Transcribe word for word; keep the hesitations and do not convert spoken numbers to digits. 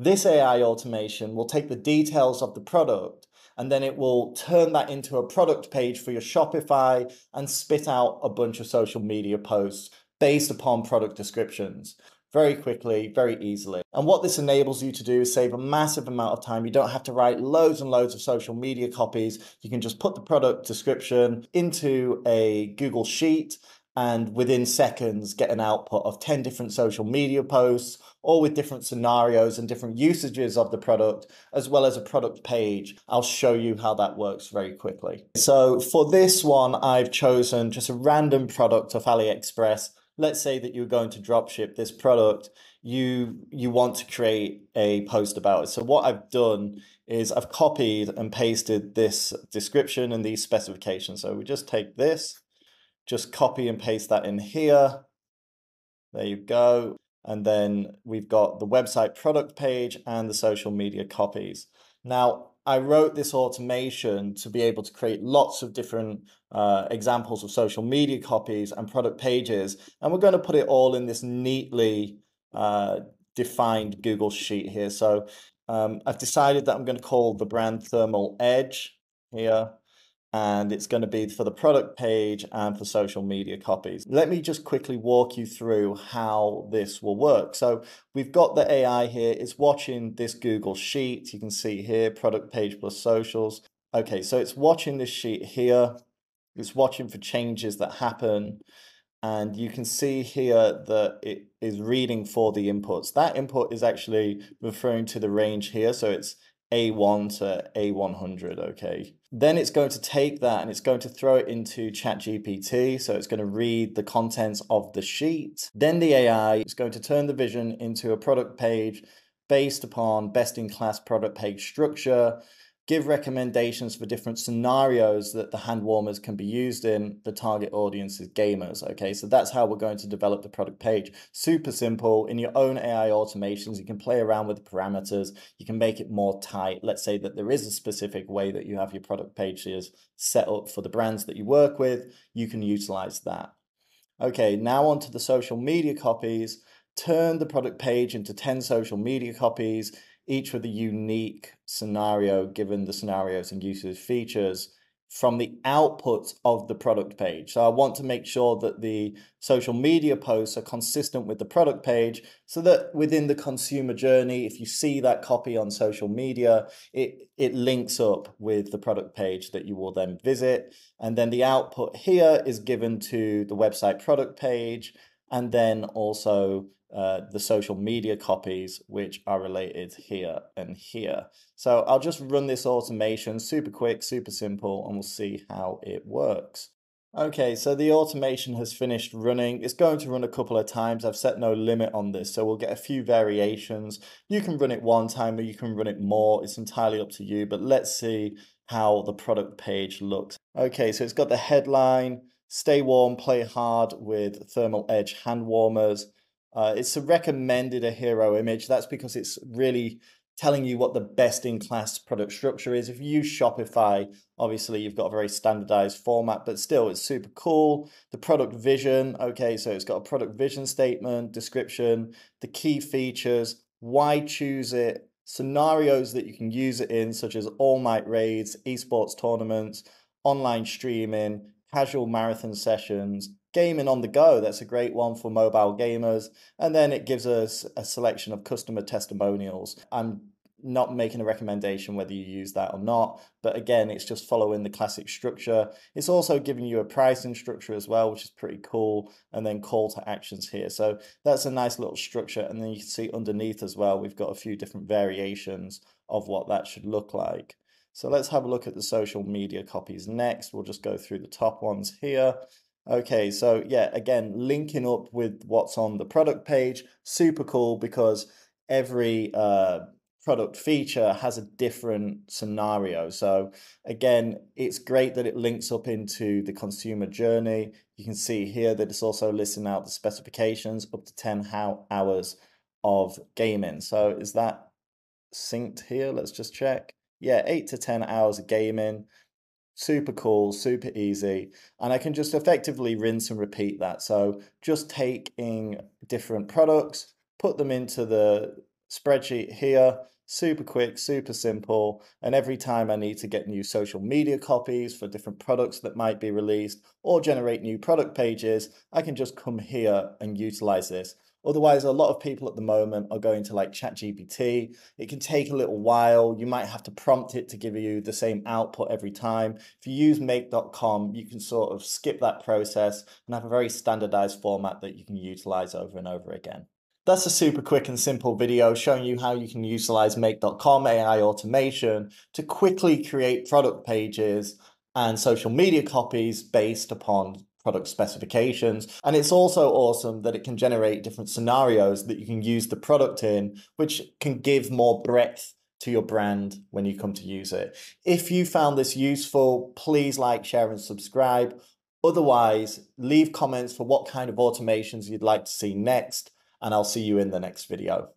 This A I automation will take the details of the product and then it will turn that into a product page for your Shopify and spit out a bunch of social media posts based upon product descriptions very quickly, very easily. And what this enables you to do is save a massive amount of time. You don't have to write loads and loads of social media copies. You can just put the product description into a Google Sheet and within seconds get an output of ten different social media posts, all with different scenarios and different usages of the product, as well as a product page. I'll show you how that works very quickly. So for this one, I've chosen just a random product off AliExpress. Let's say that you're going to dropship this product, you, you want to create a post about it. So what I've done is I've copied and pasted this description and these specifications. So we just take this, just copy and paste that in here. There you go. And then we've got the website product page and the social media copies. Now, I wrote this automation to be able to create lots of different uh, examples of social media copies and product pages. And we're going to put it all in this neatly uh, defined Google Sheet here. So um, I've decided that I'm going to call the brand Thermal Edge here. And it's going to be for the product page and for social media copies. Let me just quickly walk you through how this will work. So we've got the A I here. It's watching this Google Sheet. You can see here, product page plus socials. Okay, so it's watching this sheet here. It's watching for changes that happen. And you can see here that it is reading for the inputs. That input is actually referring to the range here. So it's A one to A one hundred, okay. Then it's going to take that and it's going to throw it into ChatGPT. So it's going to read the contents of the sheet. Then the A I is going to turn the vision into a product page based upon best-in-class product page structure, give recommendations for different scenarios that the hand warmers can be used in. The target audience is gamers, okay? So that's how we're going to develop the product page. Super simple. In your own A I automations, you can play around with the parameters. You can make it more tight. Let's say that there is a specific way that you have your product pages set up for the brands that you work with. You can utilize that. Okay, now onto the social media copies. Turn the product page into ten social media copies, each with a unique scenario given the scenarios and usage features from the outputs of the product page. So I want to make sure that the social media posts are consistent with the product page so that within the consumer journey, if you see that copy on social media, it, it links up with the product page that you will then visit. And then the output here is given to the website product page and then also Uh, the social media copies, which are related here and here. So I'll just run this automation super quick, super simple, and we'll see how it works. Okay, so the automation has finished running. It's going to run a couple of times. I've set no limit on this, so we'll get a few variations. You can run it one time or you can run it more. It's entirely up to you, but let's see how the product page looks. Okay, so it's got the headline, "Stay warm, play hard with Thermal Edge hand warmers." Uh, it's a recommended a hero image. That's because it's really telling you what the best in class product structure is. If you use Shopify, obviously you've got a very standardized format, but still it's super cool. The product vision, okay, so it's got a product vision statement, description, the key features, why choose it, scenarios that you can use it in, such as all-night raids, esports tournaments, online streaming, casual marathon sessions, gaming on the go. That's a great one for mobile gamers. And then it gives us a selection of customer testimonials. I'm not making a recommendation whether you use that or not, but again, it's just following the classic structure. It's also giving you a pricing structure as well, which is pretty cool. And then call to actions here. So that's a nice little structure. And then you can see underneath as well, we've got a few different variations of what that should look like. So let's have a look at the social media copies next. We'll just go through the top ones here. Okay, so yeah, again, linking up with what's on the product page, super cool because every uh, product feature has a different scenario. So again, it's great that it links up into the consumer journey. You can see here that it's also listing out the specifications, up to ten hours of gaming. So is that synced here? Let's just check. Yeah, eight to ten hours of gaming. Super cool, super easy. And I can just effectively rinse and repeat that. So just taking different products, put them into the spreadsheet here. Super quick, super simple. And every time I need to get new social media copies for different products that might be released or generate new product pages, I can just come here and utilize this. Otherwise, a lot of people at the moment are going to like ChatGPT. It can take a little while. You might have to prompt it to give you the same output every time. If you use make dot com, you can sort of skip that process and have a very standardized format that you can utilize over and over again. That's a super quick and simple video showing you how you can utilize make dot com A I automation to quickly create product pages and social media copies based upon product specifications. And it's also awesome that it can generate different scenarios that you can use the product in, which can give more breadth to your brand when you come to use it. If you found this useful, please like, share, and subscribe. Otherwise, leave comments for what kind of automations you'd like to see next, and I'll see you in the next video.